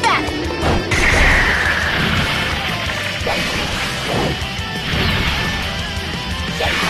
Get back! Yes.